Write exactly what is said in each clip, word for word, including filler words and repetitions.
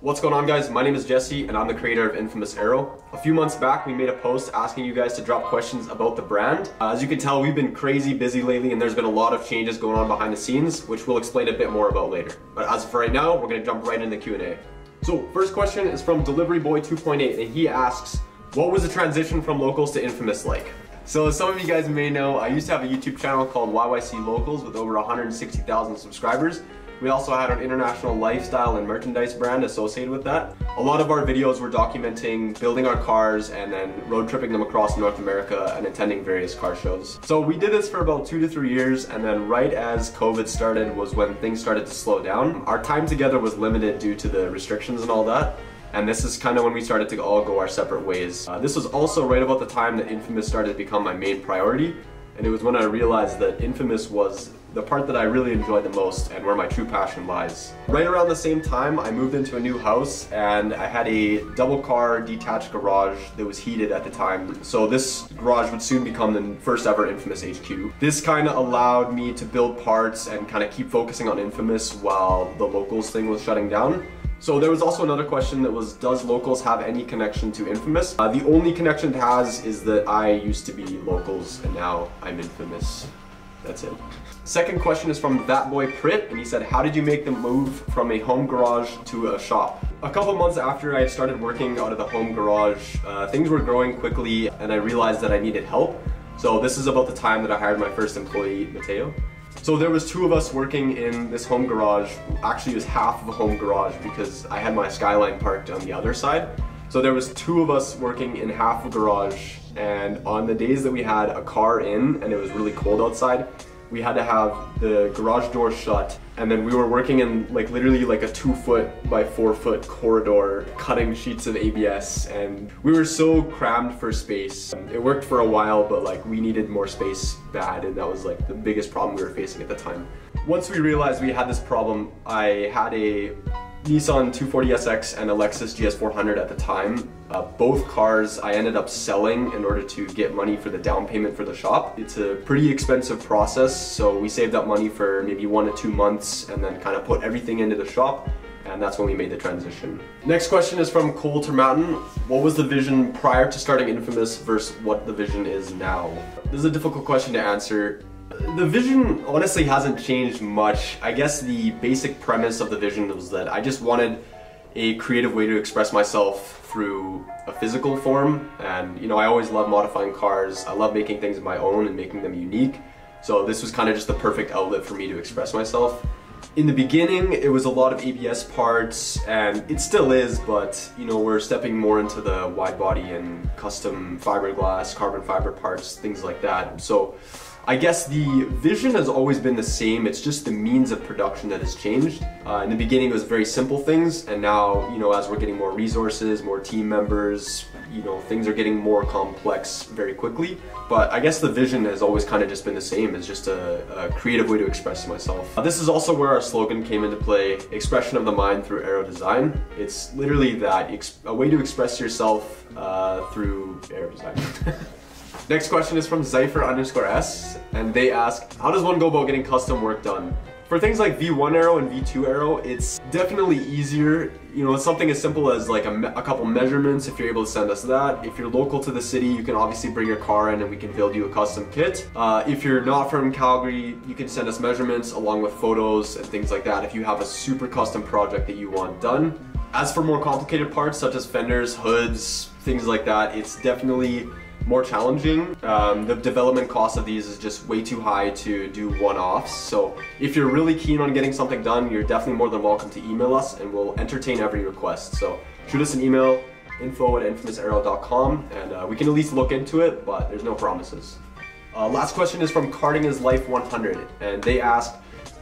What's going on, guys? My name is Jesse and I'm the creator of Infamous Aero. A few months back we made a post asking you guys to drop questions about the brand. Uh, as you can tell, we've been crazy busy lately and there's been a lot of changes going on behind the scenes, which we'll explain a bit more about later. But as of right now, we're going to jump right into the Q and A. So first question is from Delivery Boy two point eight and he asks, what was the transition from Locals to Infamous like? So as some of you guys may know, I used to have a YouTube channel called Y Y C Locals with over one hundred sixty thousand subscribers. We also had an international lifestyle and merchandise brand associated with that. A lot of our videos were documenting building our cars and then road tripping them across North America and attending various car shows. So we did this for about two to three years and then right as COVID started was when things started to slow down. Our time together was limited due to the restrictions and all that. And this is kind of when we started to all go our separate ways. Uh, this was also right about the time that Infamous started to become my main priority. And it was when I realized that Infamous was the part that I really enjoyed the most and where my true passion lies. Right around the same time, I moved into a new house and I had a double car detached garage that was heated at the time. So this garage would soon become the first ever Infamous H Q. This kind of allowed me to build parts and kind of keep focusing on Infamous while the Locals thing was shutting down. So there was also another question that was, does Locals have any connection to Infamous? Uh, the only connection it has is that I used to be Locals and now I'm Infamous. That's it. Second question is from that boy Prith, and he said, how did you make the move from a home garage to a shop? A couple months after I started working out of the home garage, uh, things were growing quickly and I realized that I needed help. So this is about the time that I hired my first employee, Mateo. So there was two of us working in this home garage. Actually it was half of a home garage because I had my Skyline parked on the other side. So there was two of us working in half a garage, and on the days that we had a car in and it was really cold outside, we had to have the garage door shut, and then we were working in like literally like a two foot by four foot corridor, cutting sheets of A B S, and we were so crammed for space. It worked for a while, but like we needed more space bad, and that was like the biggest problem we were facing at the time. Once we realized we had this problem, I had a Nissan two forty S X and a Lexus G S four hundred at the time. Uh, both cars I ended up selling in order to get money for the down payment for the shop. It's a pretty expensive process, so we saved up money for maybe one to two months and then kind of put everything into the shop, and that's when we made the transition. Next question is from Colter Mountain. What was the vision prior to starting Infamous versus what the vision is now? This is a difficult question to answer. The vision honestly hasn't changed much. I guess the basic premise of the vision was that I just wanted a creative way to express myself through a physical form, and you know, I always love modifying cars. I love making things of my own and making them unique, so this was kind of just the perfect outlet for me to express myself. In the beginning it was a lot of A B S parts, and it still is, but you know, we're stepping more into the wide body and custom fiberglass, carbon fiber parts, things like that. So I guess the vision has always been the same, it's just the means of production that has changed. Uh, in the beginning it was very simple things, and now, you know, as we're getting more resources, more team members, you know, things are getting more complex very quickly. But I guess the vision has always kind of just been the same, it's just a, a creative way to express myself. Uh, this is also where our slogan came into play, expression of the mind through aero design. It's literally that, a way to express yourself uh, through aero design. Next question is from Zypher underscore S, and they ask, how does one go about getting custom work done? For things like V one Aero and V two Aero, it's definitely easier. You know, something as simple as like a, me a couple measurements, if you're able to send us that. If you're local to the city, you can obviously bring your car in and we can build you a custom kit. Uh, if you're not from Calgary, you can send us measurements along with photos and things like that if you have a super custom project that you want done. As for more complicated parts such as fenders, hoods, things like that, it's definitely more challenging. Um, the development cost of these is just way too high to do one-offs, so if you're really keen on getting something done, you're definitely more than welcome to email us and we'll entertain every request. So shoot us an email, info at infamous arrow dot com, and uh, we can at least look into it, but there's no promises. Uh, last question is from Karting is Life one hundred, and they asked,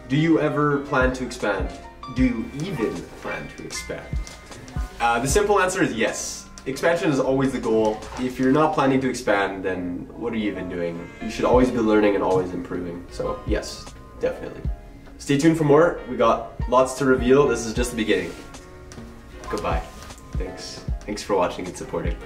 do you ever plan to expand? Do you even plan to expand? Uh, the simple answer is yes. Expansion is always the goal. If you're not planning to expand, then what are you even doing? You should always be learning and always improving. So yes, definitely. Stay tuned for more. We got lots to reveal. This is just the beginning. Goodbye. Thanks. Thanks for watching and supporting.